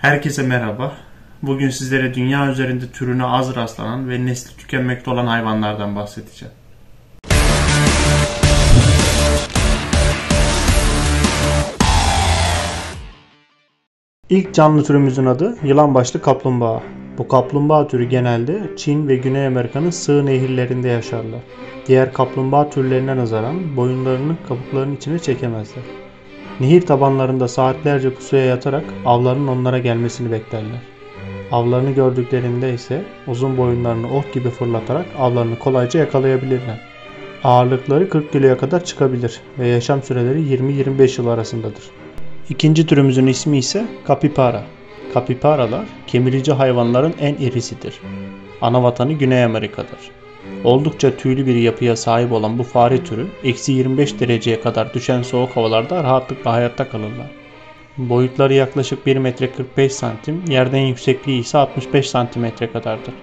Herkese merhaba. Bugün sizlere dünya üzerinde türüne az rastlanan ve nesli tükenmekte olan hayvanlardan bahsedeceğim. İlk canlı türümüzün adı yılanbaşlı kaplumbağa. Bu kaplumbağa türü genelde Çin ve Güney Amerika'nın sığ nehirlerinde yaşarlar. Diğer kaplumbağa türlerine nazaran boyunlarını kabuklarının içine çekemezler. Nehir tabanlarında saatlerce pusuya yatarak avlarının onlara gelmesini beklerler. Avlarını gördüklerinde ise uzun boyunlarını ok gibi fırlatarak avlarını kolayca yakalayabilirler. Ağırlıkları 40 kiloya kadar çıkabilir ve yaşam süreleri 20-25 yıl arasındadır. İkinci türümüzün ismi ise kapibara. Kapibaralar kemirici hayvanların en irisidir. Ana vatanı Güney Amerika'dır. Oldukça tüylü bir yapıya sahip olan bu fare türü -25 dereceye kadar düşen soğuk havalarda rahatlıkla hayatta kalırlar. Boyutları yaklaşık 1 metre 45 santim, yerden yüksekliği ise 65 santimetre kadardır.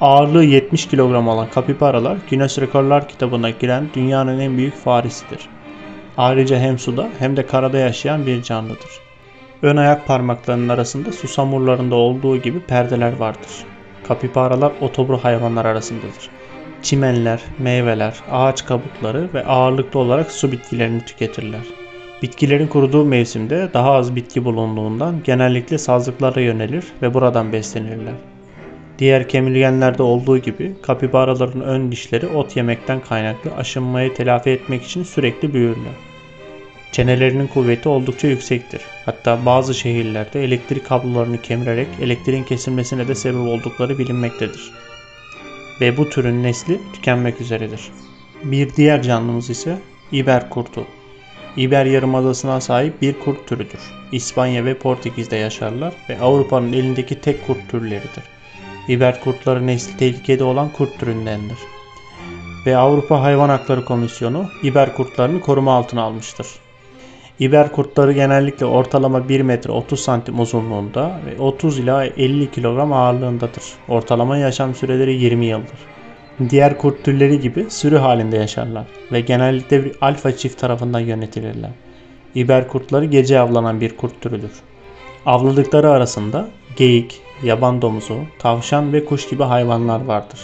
Ağırlığı 70 kilogram olan kapibaralar Guinness Rekorlar kitabına giren dünyanın en büyük faresidir. Ayrıca hem suda hem de karada yaşayan bir canlıdır. Ön ayak parmaklarının arasında susamurlarında olduğu gibi perdeler vardır. Kapibaralar otobur hayvanlar arasındadır. Çimenler, meyveler, ağaç kabukları ve ağırlıklı olarak su bitkilerini tüketirler. Bitkilerin kuruduğu mevsimde daha az bitki bulunduğundan genellikle sazlıklara yönelir ve buradan beslenirler. Diğer kemirgenlerde olduğu gibi kapibaraların ön dişleri ot yemekten kaynaklı aşınmayı telafi etmek için sürekli büyürler. Çenelerinin kuvveti oldukça yüksektir. Hatta bazı şehirlerde elektrik kablolarını kemirerek elektriğin kesilmesine de sebep oldukları bilinmektedir. Ve bu türün nesli tükenmek üzeredir. Bir diğer canlımız ise İber kurtu. İber yarımadasına sahip bir kurt türüdür. İspanya ve Portekiz'de yaşarlar ve Avrupa'nın elindeki tek kurt türleridir. İber kurtları nesli tehlikede olan kurt türündendir. Ve Avrupa Hayvan Hakları Komisyonu İber kurtlarını koruma altına almıştır. İber kurtları genellikle ortalama 1 metre 30 santim uzunluğunda ve 30 ila 50 kilogram ağırlığındadır. Ortalama yaşam süreleri 20 yıldır. Diğer kurt türleri gibi sürü halinde yaşarlar ve genellikle bir alfa çift tarafından yönetilirler. İber kurtları gece avlanan bir kurt türüdür. Avladıkları arasında geyik, yaban domuzu, tavşan ve kuş gibi hayvanlar vardır.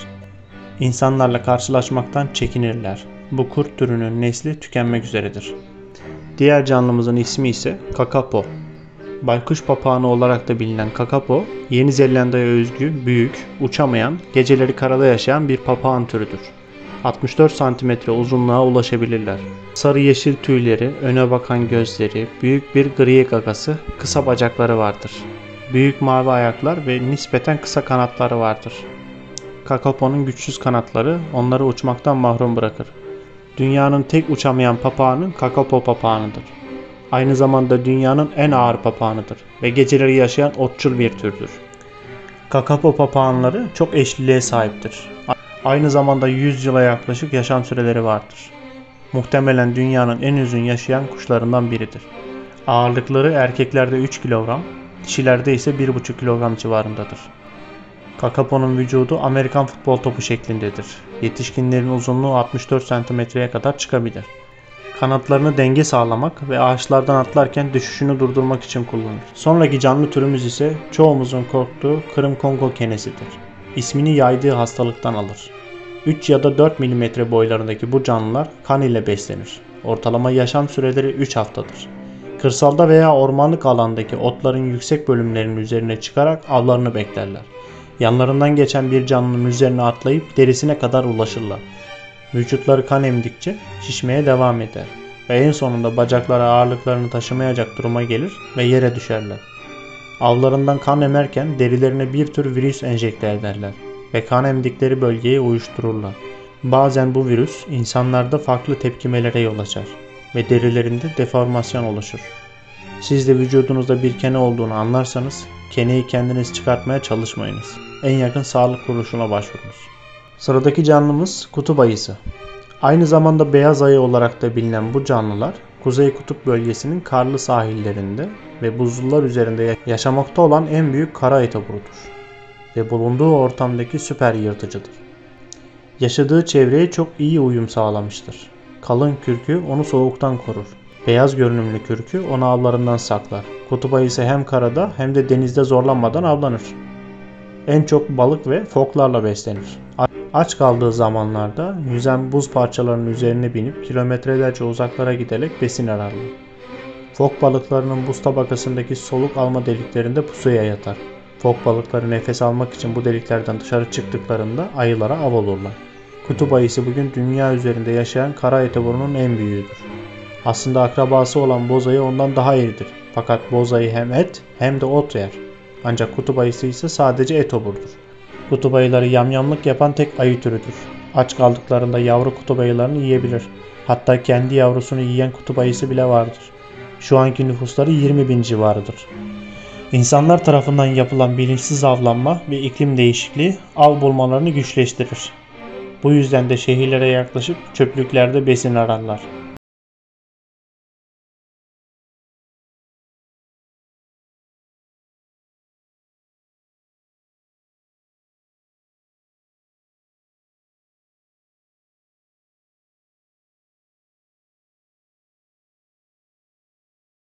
İnsanlarla karşılaşmaktan çekinirler. Bu kurt türünün nesli tükenmek üzeredir. Diğer canlımızın ismi ise Kakapo. Baykuş papağanı olarak da bilinen Kakapo, Yeni Zelanda'ya özgü, büyük, uçamayan, geceleri karada yaşayan bir papağan türüdür. 64 cm uzunluğa ulaşabilirler. Sarı yeşil tüyleri, öne bakan gözleri, büyük bir gri gagası, kısa bacakları vardır. Büyük mavi ayaklar ve nispeten kısa kanatları vardır. Kakapo'nun güçsüz kanatları onları uçmaktan mahrum bırakır. Dünyanın tek uçamayan papağanı Kakapo papağanıdır. Aynı zamanda dünyanın en ağır papağanıdır ve geceleri yaşayan otçul bir türdür. Kakapo papağanları çok eşliliğe sahiptir. Aynı zamanda 100 yıla yaklaşık yaşam süreleri vardır. Muhtemelen dünyanın en uzun yaşayan kuşlarından biridir. Ağırlıkları erkeklerde 3 kilogram, dişilerde ise 1,5 kilogram civarındadır. Kakapo'nun vücudu Amerikan futbol topu şeklindedir. Yetişkinlerin uzunluğu 64 cm'ye kadar çıkabilir. Kanatlarını denge sağlamak ve ağaçlardan atlarken düşüşünü durdurmak için kullanılır. Sonraki canlı türümüz ise çoğumuzun korktuğu Kırım-Kongo kenesidir. İsmini yaydığı hastalıktan alır. 3 ya da 4 mm boylarındaki bu canlılar kan ile beslenir. Ortalama yaşam süreleri 3 haftadır. Kırsalda veya ormanlık alandaki otların yüksek bölümlerinin üzerine çıkarak avlarını beklerler. Yanlarından geçen bir canlının üzerine atlayıp derisine kadar ulaşırlar. Vücutları kan emdikçe şişmeye devam eder ve en sonunda bacakları ağırlıklarını taşımayacak duruma gelir ve yere düşerler. Avlarından kan emerken derilerine bir tür virüs enjekte ederler ve kan emdikleri bölgeye uyuştururlar. Bazen bu virüs insanlarda farklı tepkimelere yol açar ve derilerinde deformasyon oluşur. Siz de vücudunuzda bir kene olduğunu anlarsanız keneyi kendiniz çıkartmaya çalışmayınız. En yakın sağlık kuruluşuna başvurunuz. Sıradaki canlımız kutup ayısı. Aynı zamanda beyaz ayı olarak da bilinen bu canlılar Kuzey Kutup bölgesinin karlı sahillerinde ve buzullar üzerinde yaşamakta olan en büyük kara ayı taburudur ve bulunduğu ortamdaki süper yırtıcıdır. Yaşadığı çevreye çok iyi uyum sağlamıştır. Kalın kürkü onu soğuktan korur. Beyaz görünümlü kürkü onu avlarından saklar. Kutup ayısı hem karada hem de denizde zorlanmadan avlanır. En çok balık ve foklarla beslenir. Aç kaldığı zamanlarda yüzen buz parçalarının üzerine binip kilometrelerce uzaklara giderek besin ararlar. Fok balıklarının buz tabakasındaki soluk alma deliklerinde pusuya yatar. Fok balıkları nefes almak için bu deliklerden dışarı çıktıklarında ayılara av olurlar. Kutup ayısı bugün dünya üzerinde yaşayan kara öteborunun en büyüğüdür. Aslında akrabası olan boz ayı ondan daha iyidir. Fakat boz ayı hem et hem de ot yer. Ancak kutup ayısı ise sadece etoburdur. Kutup ayıları yamyamlık yapan tek ayı türüdür. Aç kaldıklarında yavru kutup ayılarını yiyebilir. Hatta kendi yavrusunu yiyen kutup ayısı bile vardır. Şu anki nüfusları 20.000 civarıdır. İnsanlar tarafından yapılan bilinçsiz avlanma ve iklim değişikliği av bulmalarını güçleştirir. Bu yüzden de şehirlere yaklaşıp çöplüklerde besin ararlar.